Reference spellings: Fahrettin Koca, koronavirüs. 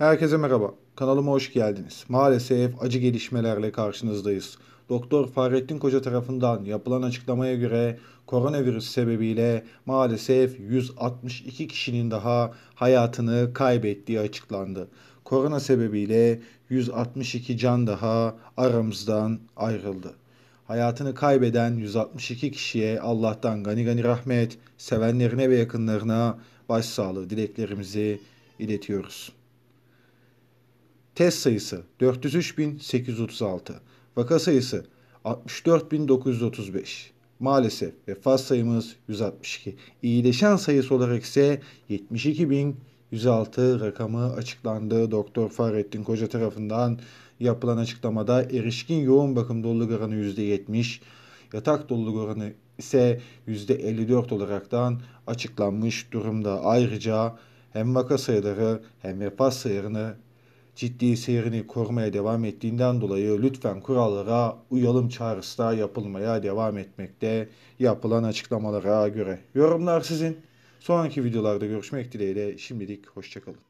Herkese merhaba, kanalıma hoş geldiniz. Maalesef acı gelişmelerle karşınızdayız. Doktor Fahrettin Koca tarafından yapılan açıklamaya göre koronavirüs sebebiyle maalesef 162 kişinin daha hayatını kaybettiği açıklandı. Korona sebebiyle 162 can daha aramızdan ayrıldı. Hayatını kaybeden 162 kişiye Allah'tan gani gani rahmet, sevenlerine ve yakınlarına başsağlığı dileklerimizi iletiyoruz. Test sayısı 403.836, vaka sayısı 64.935, maalesef vefat sayımız 162, iyileşen sayısı olarak ise 72.106 rakamı açıklandı. Doktor Fahrettin Koca tarafından yapılan açıklamada erişkin yoğun bakım doluluk oranı %70, yatak doluluk oranı ise %54 olaraktan açıklanmış durumda. Ayrıca hem vaka sayıları hem vefat sayılarını ciddi seyrini korumaya devam ettiğinden dolayı lütfen kurallara uyalım çağrısı da yapılmaya devam etmekte yapılan açıklamalara göre. Yorumlar sizin. Sonraki videolarda görüşmek dileğiyle şimdilik hoşçakalın.